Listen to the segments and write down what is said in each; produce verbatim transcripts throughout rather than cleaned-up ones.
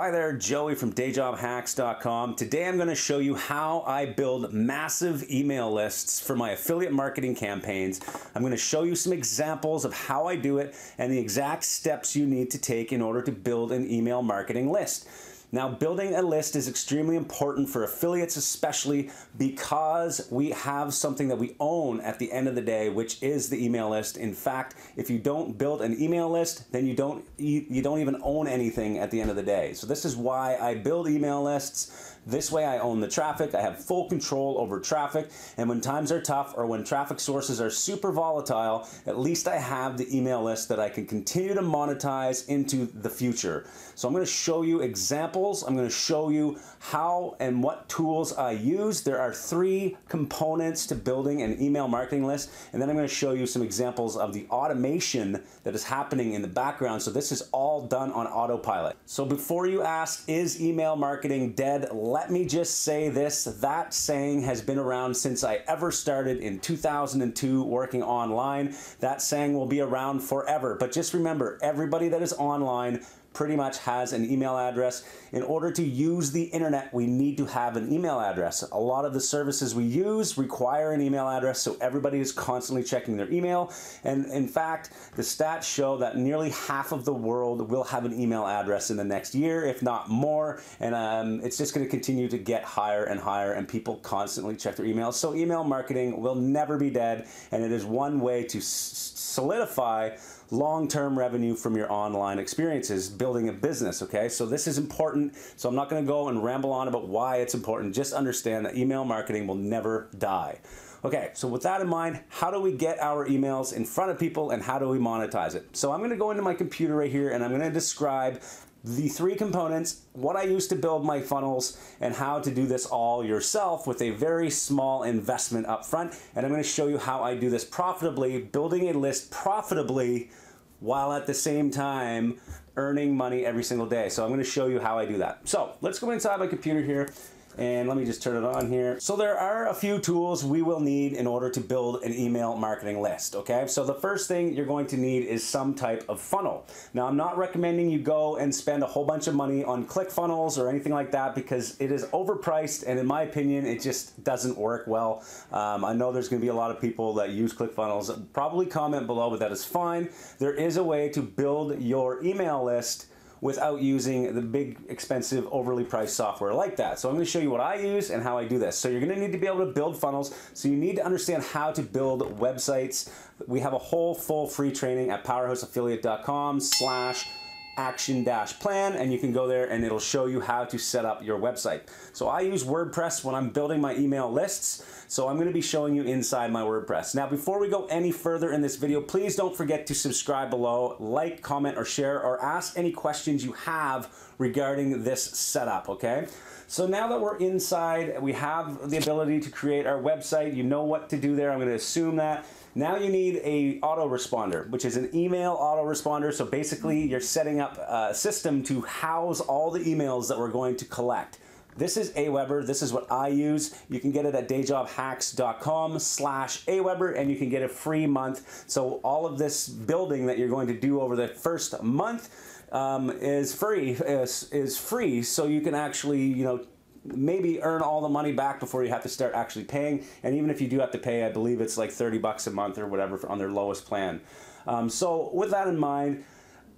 Hi there, Joey from day job hacks dot com. Today I'm going to show you how I build massive email lists for my affiliate marketing campaigns. I'm going to show you some examples of how I do it and the exact steps you need to take in order to build an email marketing list. Now, building a list is extremely important for affiliates, especially because we have something that we own at the end of the day, which is the email list. In fact, if you don't build an email list, then you don't you don't even own anything at the end of the day. So this is why I build email lists. This way I own the traffic, I have full control over traffic, and when times are tough or when traffic sources are super volatile, at least I have the email list that I can continue to monetize into the future. So I'm going to show you examples, I'm going to show you how and what tools I use. There are three components to building an email marketing list, and then I'm going to show you some examples of the automation that is happening in the background. So this is all done on autopilot. So before you ask, is email marketing dead? Let me just say this, that saying has been around since I ever started in two thousand two working online. That saying will be around forever, but just remember, everybody that is online pretty much has an email address. In order to use the internet, we need to have an email address. A lot of the services we use require an email address, so everybody is constantly checking their email. And in fact, the stats show that nearly half of the world will have an email address in the next year, if not more. And um, it's just going to continue to get higher and higher, and people constantly check their emails. So email marketing will never be dead, and it is one way to s solidify long-term revenue from your online experiences, building a business, okay? So this is important, so I'm not gonna go and ramble on about why it's important. Just understand that email marketing will never die. Okay, so with that in mind, how do we get our emails in front of people and how do we monetize it? So I'm gonna go into my computer right here and I'm gonna describe the three components, what I use to build my funnels, and how to do this all yourself with a very small investment up front. And I'm going to show you how I do this profitably, building a list profitably while at the same time earning money every single day. So I'm going to show you how I do that. So let's go inside my computer here. And let me just turn it on here. So there are a few tools we will need in order to build an email marketing list, okay? So the first thing you're going to need is some type of funnel. Now, I'm not recommending you go and spend a whole bunch of money on ClickFunnels or anything like that because it is overpriced, and in my opinion, it just doesn't work well. Um, I know there's gonna be a lot of people that use ClickFunnels. Probably comment below, but that is fine. There is a way to build your email list without using the big, expensive, overly priced software like that. So I'm gonna show you what I use and how I do this. So you're gonna need to be able to build funnels, so you need to understand how to build websites. We have a whole full free training at powerhouse affiliate dot com slash action dash plan, and you can go there and it'll show you how to set up your website. So I use WordPress when I'm building my email lists, so I'm going to be showing you inside my WordPress. Now, before we go any further in this video, please don't forget to subscribe below, like, comment, or share, or ask any questions you have regarding this setup, okay? So now that we're inside, we have the ability to create our website. You know what to do there. I'm going to assume that. Now you need a autoresponder, which is an email autoresponder. So basically you're setting up a system to house all the emails that we're going to collect. This is Aweber. This is what I use. You can get it at day job hacks dot com slash Aweber, and you can get a free month. So all of this building that you're going to do over the first month um, is free, is, is free. So you can actually, you know, maybe earn all the money back before you have to start actually paying. And even if you do have to pay, I believe it's like thirty bucks a month or whatever on their lowest plan. Um, so with that in mind,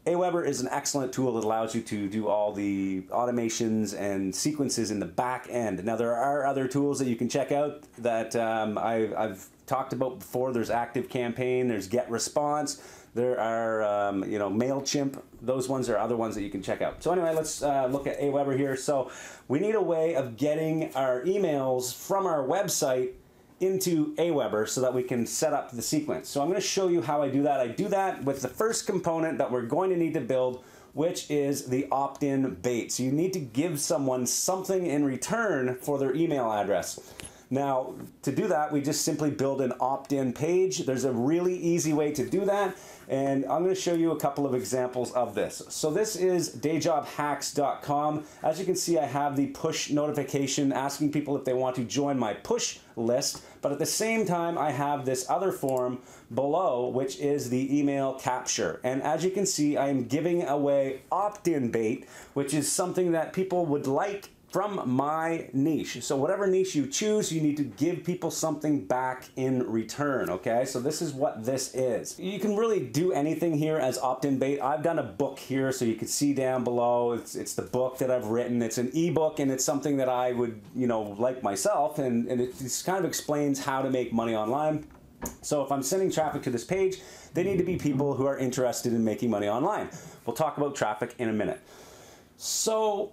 Aweber is an excellent tool that allows you to do all the automations and sequences in the back end. Now, there are other tools that you can check out that um, I, I've talked about before. There's ActiveCampaign, there's GetResponse, there are um, you know, MailChimp. Those ones are other ones that you can check out. So anyway, let's uh, look at Aweber here. So we need a way of getting our emails from our website into Aweber so that we can set up the sequence. So I'm going to show you how I do that. I do that with the first component that we're going to need to build, which is the opt-in bait. So you need to give someone something in return for their email address. Now, to do that, we just simply build an opt-in page. There's a really easy way to do that, and I'm going to show you a couple of examples of this. So this is day job hacks dot com. As you can see, I have the push notification asking people if they want to join my push list, but at the same time, I have this other form below, which is the email capture. And as you can see, I am giving away opt-in bait, which is something that people would like from my niche. So whatever niche you choose, you need to give people something back in return, okay? So this is what this is. You can really do anything here as opt-in bait. I've done a book here, so you can see down below. It's, it's the book that I've written. It's an ebook, and it's something that I would, you know, like myself, and, and it just kind of explains how to make money online. So if I'm sending traffic to this page, they need to be people who are interested in making money online. We'll talk about traffic in a minute. So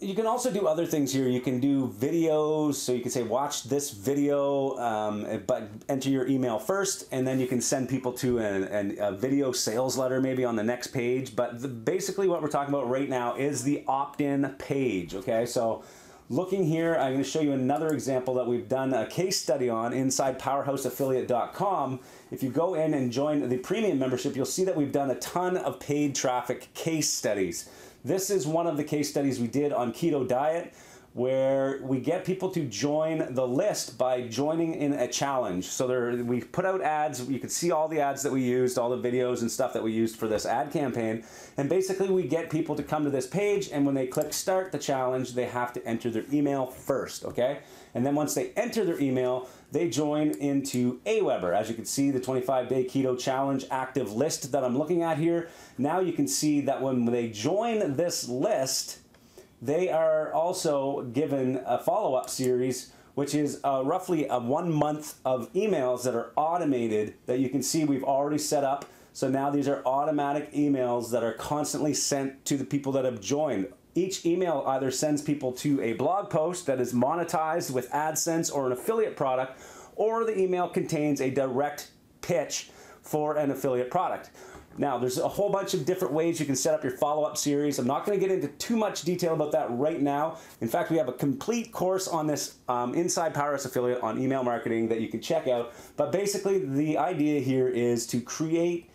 you can also do other things here. You can do videos, so you can say watch this video, um, but enter your email first, and then you can send people to an, an, a video sales letter maybe on the next page. But the, basically what we're talking about right now is the opt-in page, okay? So looking here, I'm going to show you another example that we've done a case study on inside powerhouse affiliate dot com. If you go in and join the premium membership, you'll see that we've done a ton of paid traffic case studies. This is one of the case studies we did on keto diet, where we get people to join the list by joining in a challenge. So there, we put out ads. You can see all the ads that we used, all the videos and stuff that we used for this ad campaign. And basically we get people to come to this page, and when they click start the challenge, they have to enter their email first, okay? And then once they enter their email, they join into Aweber. As you can see, the twenty-five day keto challenge active list that I'm looking at here. Now you can see that when they join this list, they are also given a follow-up series, which is uh, roughly a one month of emails that are automated that you can see we've already set up. So now these are automatic emails that are constantly sent to the people that have joined. Each email either sends people to a blog post that is monetized with AdSense or an affiliate product, or the email contains a direct pitch for an affiliate product. Now, there's a whole bunch of different ways you can set up your follow-up series. I'm not going to get into too much detail about that right now. In fact, we have a complete course on this um, inside Powerhouse Affiliate on email marketing that you can check out. But basically, the idea here is to create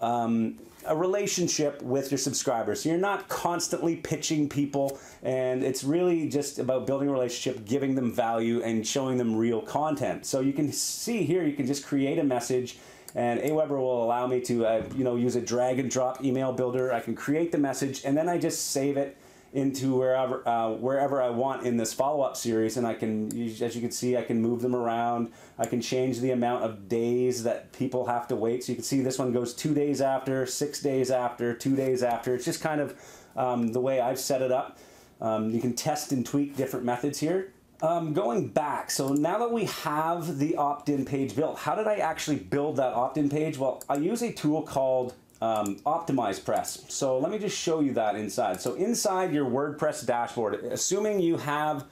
um, a relationship with your subscribers. So you're not constantly pitching people, and it's really just about building a relationship, giving them value, and showing them real content. So you can see here, you can just create a message. And Aweber will allow me to uh, you know, use a drag and drop email builder. I can create the message, and then I just save it into wherever, uh, wherever I want in this follow-up series. And I can, as you can see, I can move them around. I can change the amount of days that people have to wait. So you can see this one goes two days after, six days after, two days after. It's just kind of um, the way I've set it up. Um, you can test and tweak different methods here. Um, going back, so now that we have the opt-in page built, how did I actually build that opt-in page? Well, I use a tool called um, OptimizePress. So let me just show you that inside. So inside your WordPress dashboard, assuming you have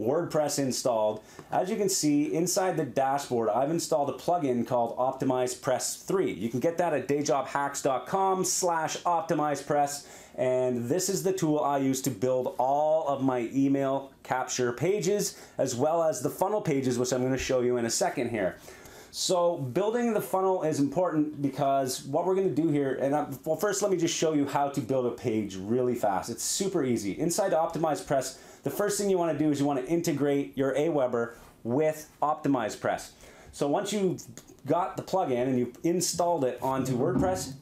WordPress installed, as you can see inside the dashboard, I've installed a plugin called OptimizePress three. You can get that at day job hacks dot com slash optimize press. And this is the tool I use to build all of my email capture pages, as well as the funnel pages, which I'm going to show you in a second here. So building the funnel is important because what we're going to do here, and I, well, first let me just show you how to build a page really fast. It's super easy. Inside OptimizePress, the first thing you want to do is you want to integrate your Aweber with OptimizePress. So once you've got the plugin and you've installed it onto WordPress,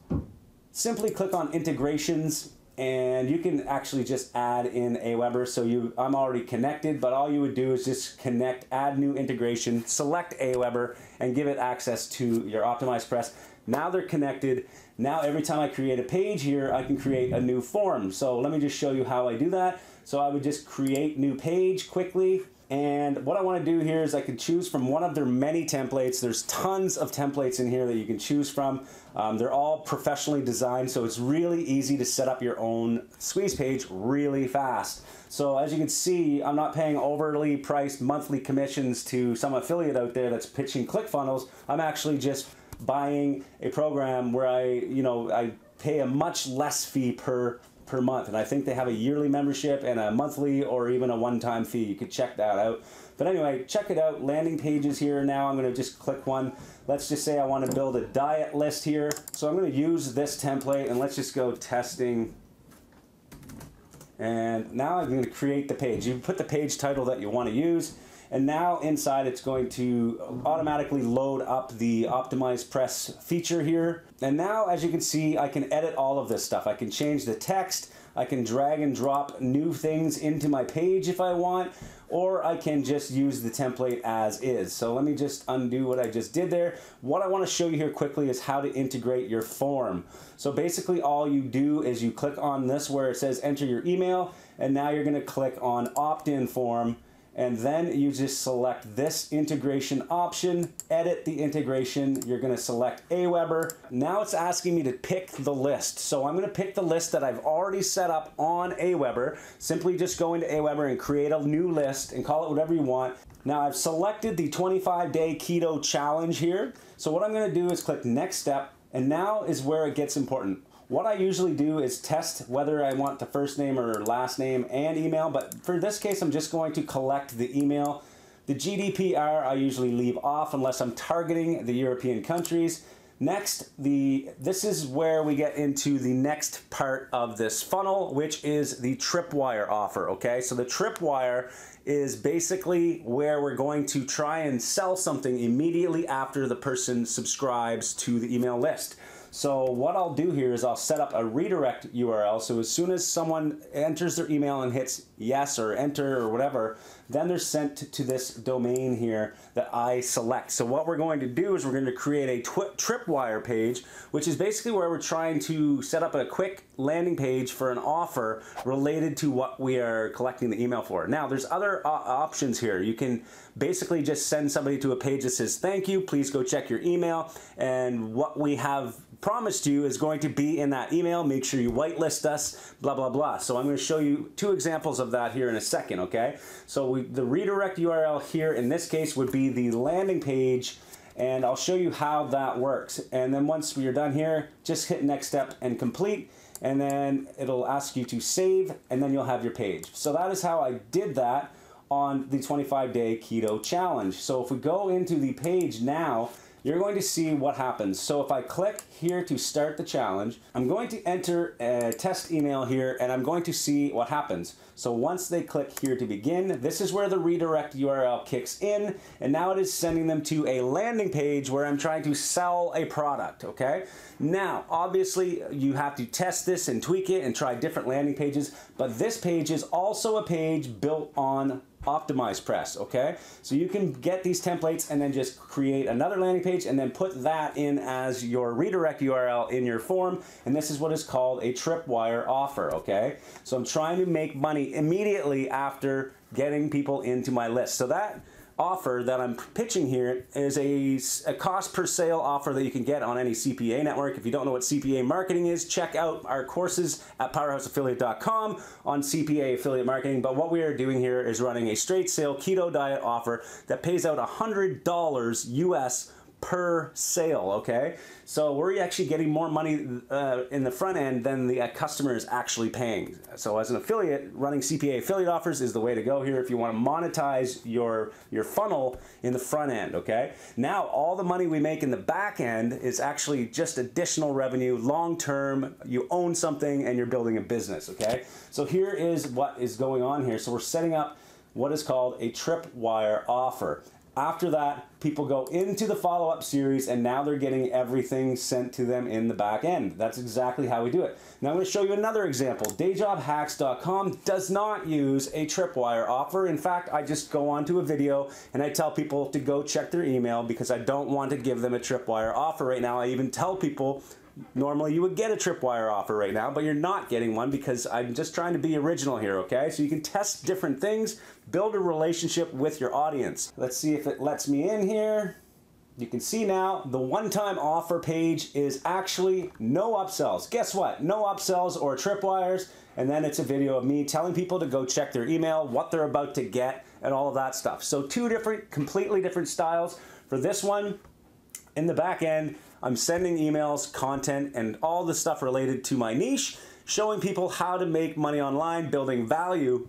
simply click on integrations, and you can actually just add in Aweber. So you, I'm already connected, but all you would do is just connect, add new integration, select Aweber, and give it access to your OptimizePress. Now they're connected. Now every time I create a page here, I can create a new form. So let me just show you how I do that. So I would just create new page quickly. And what I want to do here is I can choose from one of their many templates. There's tons of templates in here that you can choose from. Um, they're all professionally designed, so it's really easy to set up your own squeeze page really fast. So as you can see, I'm not paying overly priced monthly commissions to some affiliate out there that's pitching ClickFunnels. I'm actually just buying a program where I, you know, I pay a much less fee per per month, and I think they have a yearly membership and a monthly or even a one-time fee. You could check that out. But anyway, check it out. Landing pages here now. I'm going to just click one. Let's just say I want to build a diet list here. So I'm going to use this template, and let's just go testing. And now I'm going to create the page. You put the page title that you want to use. And now inside, it's going to automatically load up the OptimizePress feature here. And now, as you can see, I can edit all of this stuff. I can change the text. I can drag and drop new things into my page if I want, or I can just use the template as is. So let me just undo what I just did there. What I want to show you here quickly is how to integrate your form. So basically, all you do is you click on this where it says enter your email, and now you're going to click on opt-in form. And then you just select this integration option, edit the integration. You're going to select Aweber. Now it's asking me to pick the list. So I'm going to pick the list that I've already set up on Aweber. Simply just go into Aweber and create a new list and call it whatever you want. Now I've selected the twenty-five day keto challenge here. So what I'm going to do is click next step. And now is where it gets important. What I usually do is test whether I want the first name or last name and email, but for this case, I'm just going to collect the email. The G D P R I usually leave off unless I'm targeting the European countries. Next, the this is where we get into the next part of this funnel, which is the tripwire offer, okay? So the tripwire is basically where we're going to try and sell something immediately after the person subscribes to the email list. So what I'll do here is I'll set up a redirect U R L, so as soon as someone enters their email and hits yes or enter or whatever, then they're sent to this domain here that I select. So what we're going to do is we're going to create a tripwire page, which is basically where we're trying to set up a quick landing page for an offer related to what we are collecting the email for. Now there's other options here. You can basically just send somebody to a page that says, thank you, please go check your email, and what we have promised you is going to be in that email. Make sure you whitelist us, blah, blah, blah. So I'm going to show you two examples of that here in a second, okay? So we, the redirect U R L here in this case would be the landing page, and I'll show you how that works. And then once we're done here, just hit next step and complete, and then it'll ask you to save, and then you'll have your page. So that is how I did that on the twenty-five day keto challenge. So if we go into the page now, you're going to see what happens. So if I click here to start the challenge, I'm going to enter a test email here, and I'm going to see what happens. So once they click here to begin, this is where the redirect U R L kicks in, and now it is sending them to a landing page where I'm trying to sell a product, okay? Now, obviously, you have to test this and tweak it and try different landing pages, but this page is also a page built on OptimizePress, okay? So you can get these templates and then just create another landing page and then put that in as your redirect U R L in your form, and this is what is called a tripwire offer, okay? So I'm trying to make money immediately after getting people into my list. So that offer that I'm pitching here is a, a cost per sale offer that you can get on any C P A network. If you don't know what C P A marketing is, check out our courses at powerhouse affiliate dot com on C P A affiliate marketing. But what we are doing here is running a straight sale keto diet offer that pays out one hundred dollars U S per sale, okay? So we're actually getting more money uh, in the front end than the uh, customer is actually paying. So as an affiliate, running C P A affiliate offers is the way to go here if you want to monetize your, your funnel in the front end, okay? Now all the money we make in the back end is actually just additional revenue, long term. You own something and you're building a business, okay? So here is what is going on here. So we're setting up what is called a tripwire offer. After that, people go into the follow-up series, and now they're getting everything sent to them in the back end. That's exactly how we do it. Now I'm going to show you another example. day job hacks dot com does not use a tripwire offer. In fact, I just go onto a video and I tell people to go check their email because I don't want to give them a tripwire offer right now. I even tell people, normally you would get a tripwire offer right now, but you're not getting one because I'm just trying to be original here, okay? So you can test different things, build a relationship with your audience. Let's see if it lets me in here. You can see now the one-time offer page is actually no upsells. Guess what? No upsells or tripwires. And then it's a video of me telling people to go check their email, what they're about to get, and all of that stuff. So two different, completely different styles. For this one, in the back end, I'm sending emails, content, and all the stuff related to my niche. showing people how to make money online, building value,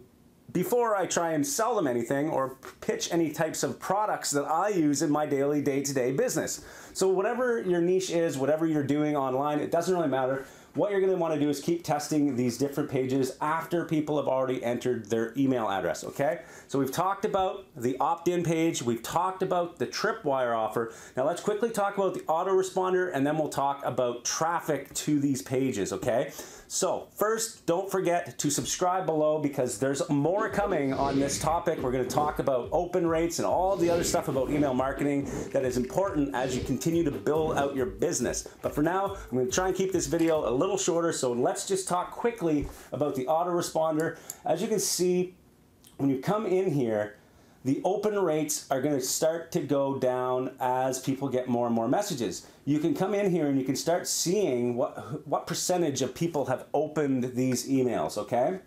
before I try and sell them anything or pitch any types of products that I use in my daily day-to-day business. So whatever your niche is, whatever you're doing online, it doesn't really matter. What you're gonna wanna do is keep testing these different pages after people have already entered their email address, okay? So we've talked about the opt-in page, we've talked about the tripwire offer. Now let's quickly talk about the autoresponder, and then we'll talk about traffic to these pages, okay? So first, don't forget to subscribe below because there's more coming on this topic. We're gonna talk about open rates and all the other stuff about email marketing that is important as you continue to build out your business. But for now, I'm gonna try and keep this video a little little shorter, so let's just talk quickly about the autoresponder. As you can see, when you come in here, the open rates are going to start to go down as people get more and more messages. You can come in here and you can start seeing what what percentage of people have opened these emails, okay?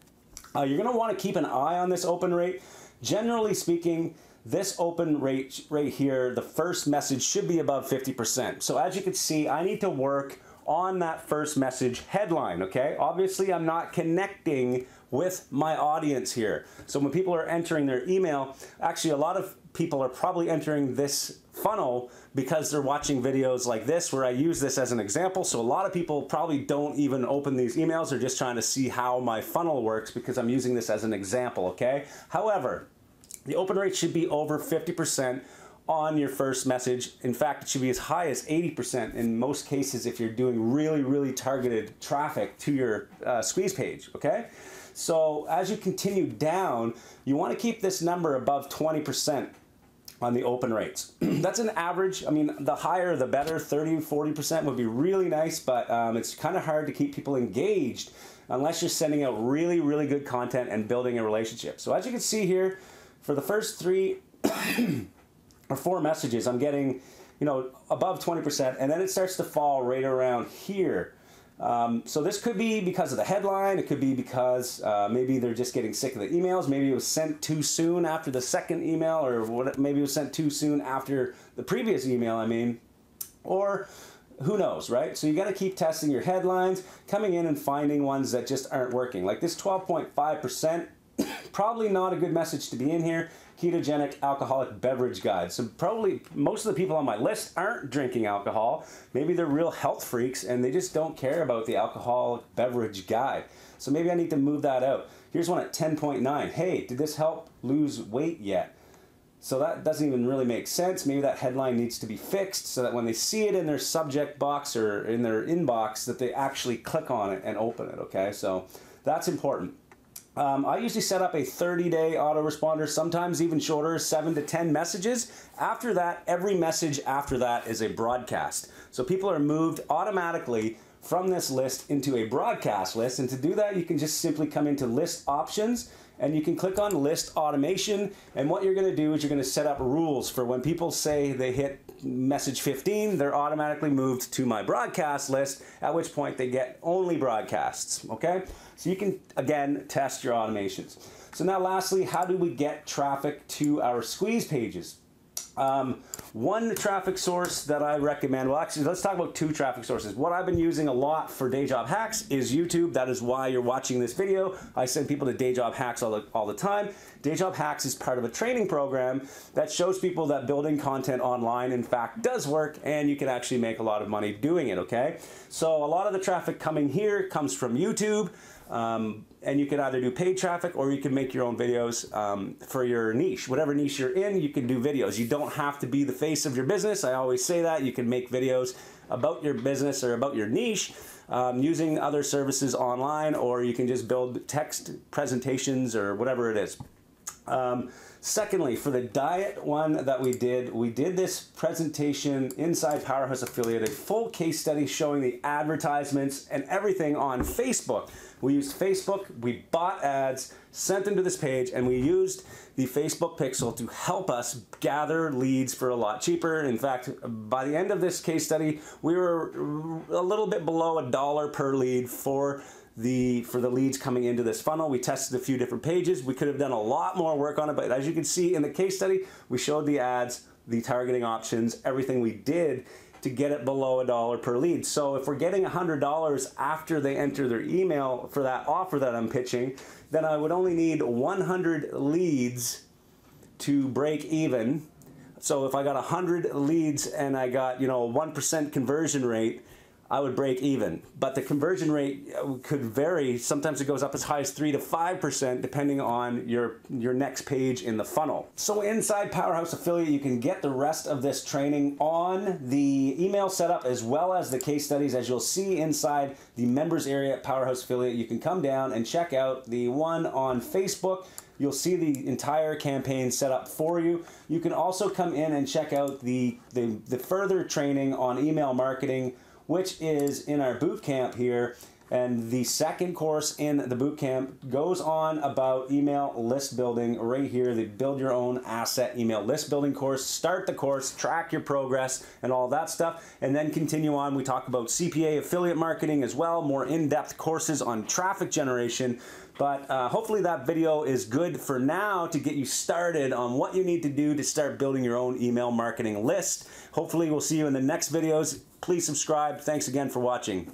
Uh, you're going to want to keep an eye on this open rate. Generally speaking, this open rate right here, the first message should be above fifty percent. So as you can see, I need to work on that first message headline, okay? Obviously, I'm not connecting with my audience here. So when people are entering their email, actually a lot of people are probably entering this funnel because they're watching videos like this where I use this as an example. So a lot of people probably don't even open these emails. They're just trying to see how my funnel works because I'm using this as an example, okay? However, the open rate should be over fifty percent on your first message. In fact, it should be as high as eighty percent in most cases if you're doing really, really targeted traffic to your uh, squeeze page, okay? So as you continue down, you wanna keep this number above twenty percent on the open rates. That's an average. I mean, the higher the better. Thirty, forty percent would be really nice, but um, it's kinda hard to keep people engaged unless you're sending out really, really good content and building a relationship. So as you can see here, for the first three, or four messages, I'm getting, you know, above twenty percent, and then it starts to fall right around here. Um, so this could be because of the headline, it could be because uh, maybe they're just getting sick of the emails, maybe it was sent too soon after the second email, or what, maybe it was sent too soon after the previous email, I mean, or who knows, right? So you gotta keep testing your headlines, coming in and finding ones that just aren't working. Like this twelve point five percent, probably not a good message to be in here. Ketogenic alcoholic beverage guide. So probably most of the people on my list aren't drinking alcohol. Maybe they're real health freaks and they just don't care about the alcoholic beverage guide. So maybe I need to move that out. Here's one at ten point nine. Hey, did this help lose weight yet? So that doesn't even really make sense. Maybe that headline needs to be fixed so that when they see it in their subject box or in their inbox that they actually click on it and open it, okay? So that's important. Um, I usually set up a thirty day autoresponder, sometimes even shorter, seven to ten messages. After that, every message after that is a broadcast. So people are moved automatically from this list into a broadcast list. And to do that, you can just simply come into list options and you can click on list automation. And what you're gonna do is you're gonna set up rules for when people say they hit message fifteen, they're automatically moved to my broadcast list, at which point they get only broadcasts, okay? So you can, again, test your automations. So now lastly, how do we get traffic to our squeeze pages? Um, one traffic source that I recommend, well actually let's talk about two traffic sources. What I've been using a lot for Day Job Hacks is YouTube. That is why you're watching this video. I send people to Day Job Hacks all the, all the time. Day Job Hacks is part of a training program that shows people that building content online in fact does work and you can actually make a lot of money doing it, okay? So a lot of the traffic coming here comes from YouTube. Um, and you can either do paid traffic or you can make your own videos um, for your niche. Whatever niche you're in, you can do videos. You don't have to be the face of your business. I always say that. You can make videos about your business or about your niche um, using other services online, or you can just build text presentations or whatever it is. Um, secondly, for the diet one that we did, we did this presentation inside Powerhouse Affiliate, a full case study showing the advertisements and everything on Facebook. We used Facebook, we bought ads, sent them to this page, and we used the Facebook pixel to help us gather leads for a lot cheaper. In fact, by the end of this case study, we were a little bit below a dollar per lead for The, for the leads coming into this funnel. We tested a few different pages. We could have done a lot more work on it, but as you can see in the case study, we showed the ads, the targeting options, everything we did, to get it below a dollar per lead. So if we're getting one hundred dollars after they enter their email for that offer that I'm pitching, then I would only need one hundred leads to break even. So if I got one hundred leads and I got, you know, one percent conversion rate, I would break even. But the conversion rate could vary. Sometimes it goes up as high as three to five percent depending on your, your next page in the funnel. So inside Powerhouse Affiliate, you can get the rest of this training on the email setup as well as the case studies. As you'll see inside the members area at Powerhouse Affiliate, you can come down and check out the one on Facebook. You'll see the entire campaign set up for you. You can also come in and check out the, the, the further training on email marketing, which is in our boot camp here. And the second course in the boot camp goes on about email list building right here, the build your own asset email list building course. Start the course, track your progress and all that stuff, and then continue on. We talk about C P A affiliate marketing as well, more in-depth courses on traffic generation. But uh, hopefully that video is good for now to get you started on what you need to do to start building your own email marketing list. Hopefully we'll see you in the next videos. Please subscribe. Thanks again for watching.